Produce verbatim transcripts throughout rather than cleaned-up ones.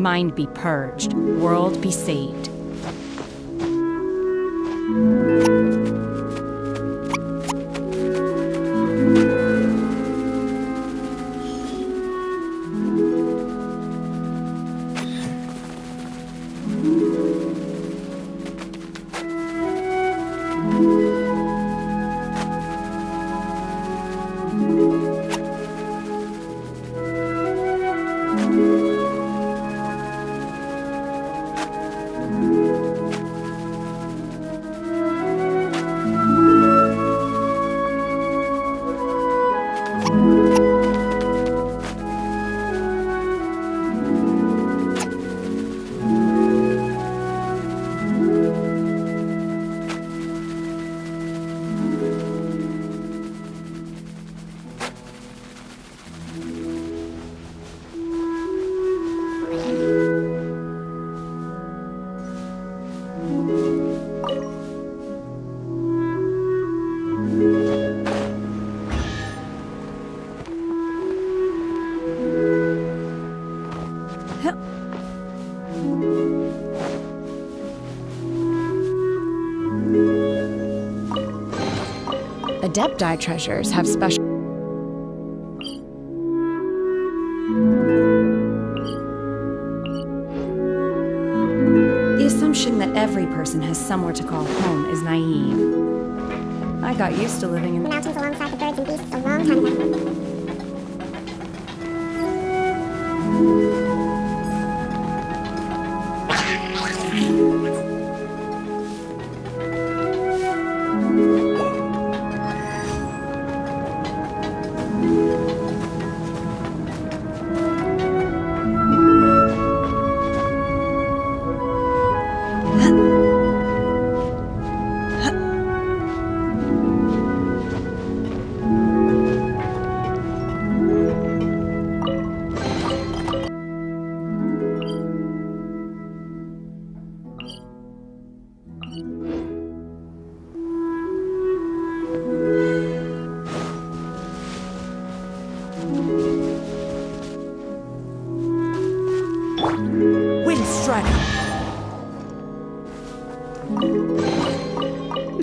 mind be purged, world be saved. Adepti treasures have special... The assumption that every person has somewhere to call home is naive. I got used to living in the mountains alongside the birds and beasts a long time ago. Who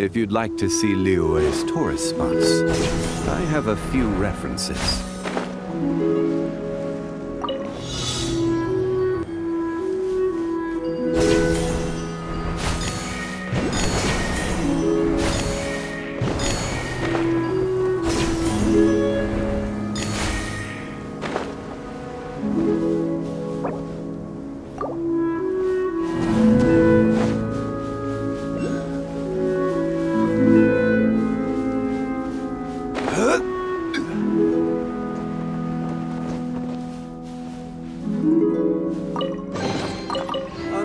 If you'd like to see Liyue's tourist spots, I have a few references.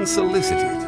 unsolicited.